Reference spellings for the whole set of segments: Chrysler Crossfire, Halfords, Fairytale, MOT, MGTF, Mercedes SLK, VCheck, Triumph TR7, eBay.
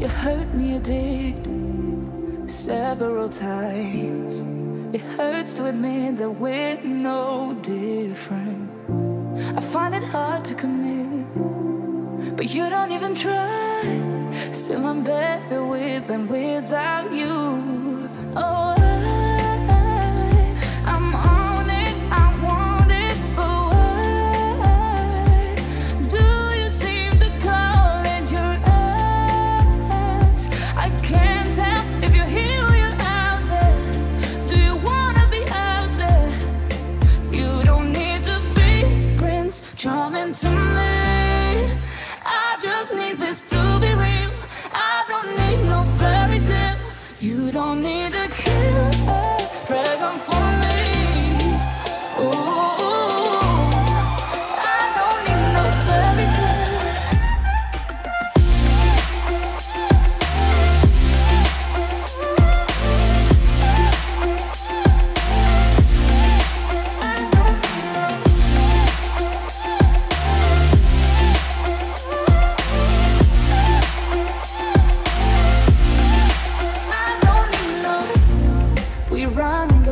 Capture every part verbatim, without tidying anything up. You hurt me, you did, several times. It hurts to admit that we're no different. I find it hard to commit, but you don't even try. Still I'm better with than without you. Oh, to me, I just need this to be real. I don't need no fairy tale. You don't need a killer dragon for me. Ooh, I don't need no fairy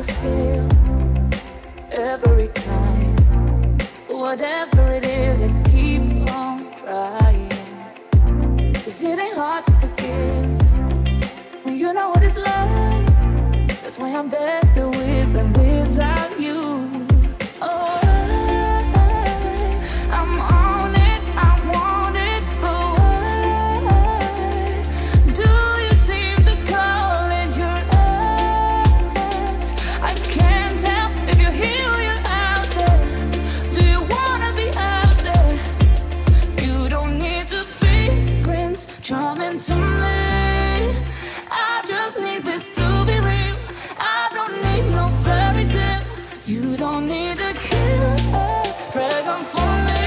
still, every time, whatever it is, I keep on trying. 'Cause it ain't hard to forgive when you know what it's like. That's why I'm better with than without you. Oh, I'm on it, I want it, but why do you seem the color in your eyes? I can't tell if you're here or you're out there. Do you wanna be out there? You don't need to be Prince Charming to me. I just need this to be real. I don't need no fairy tale. You don't need a killer dragon for me.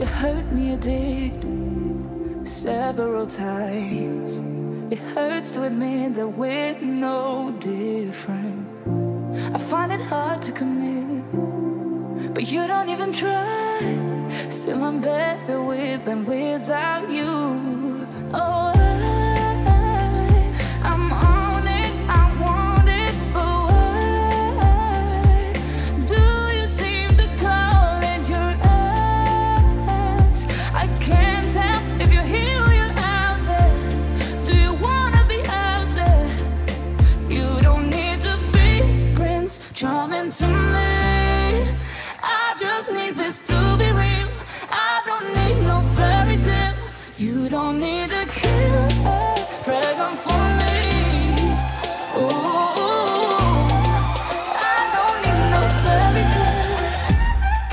You hurt me, you did, several times. It hurts to admit that we're no different. I find it hard to commit, but you don't even try. Still I'm better with than without you. Oh, I, I'm on it, I want it, but why do you seem the color in your eyes? I can't tell if you're here or you're out there. Do you wanna be out there? You don't need to be Prince Charming to me. I just need this to be real. I don't need no fairy tale. You don't need a killer dragon for me. Ooh, I don't need no fairy tale. I don't need no.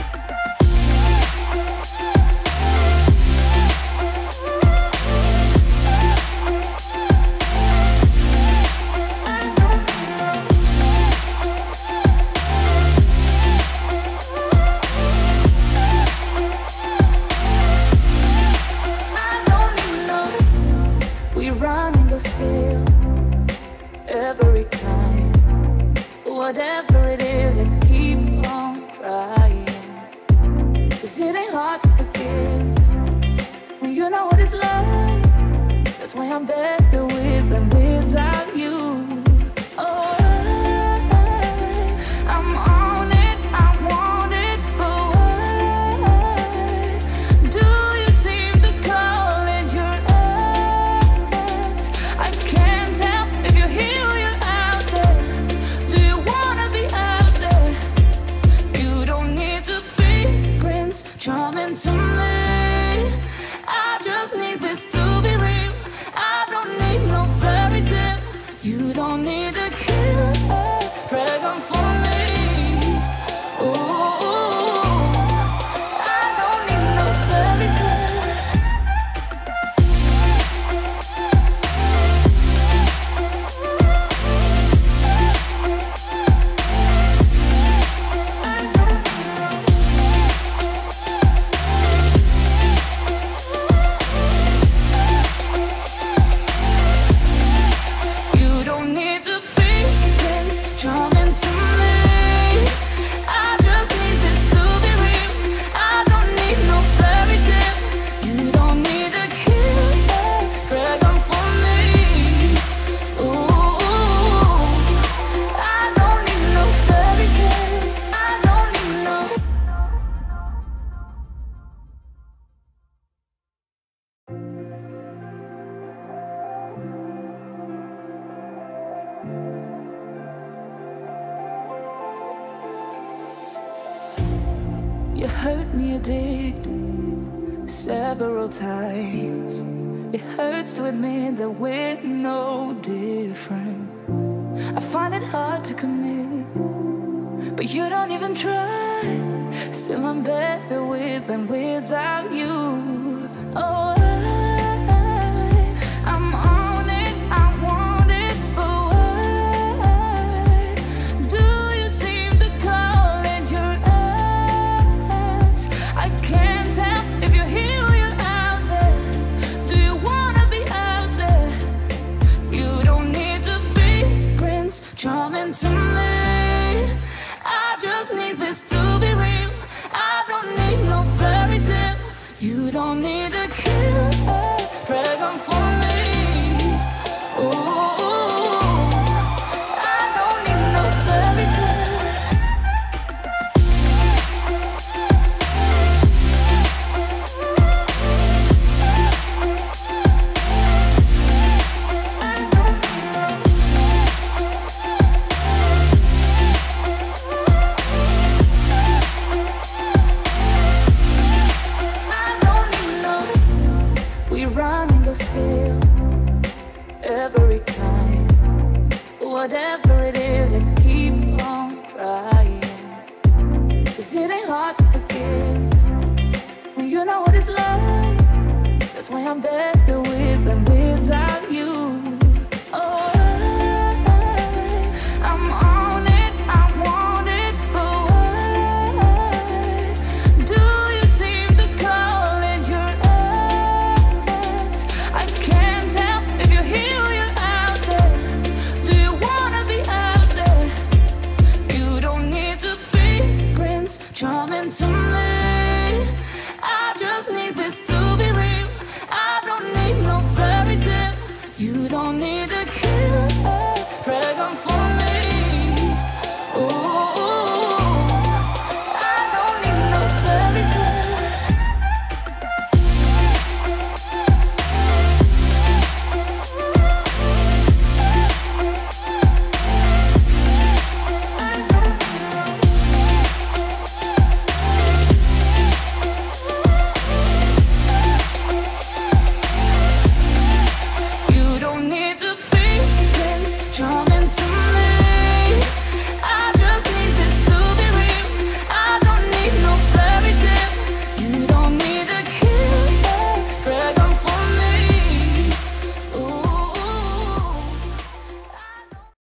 We run and go still every time. Whatever it is, I keep on trying. 'Cause it ain't hard to forgive when you know what it's like. That's why I'm better with than without you. Oh, I, I'm on it, I want it, but why do you seem the color? hurt me, it did, several times. It hurts to admit that we're no different. I find it hard to commit, but you don't even try. Still I'm better with than without you. Oh, to me, I just need this to be real. I don't need no fairy tale. You don't need a killer dragon for me. Ooh, I don't need no fairy still, every time, whatever it is, I keep on trying. 'Cause it ain't hard to forgive, and you know what it's like. That's why I'm better with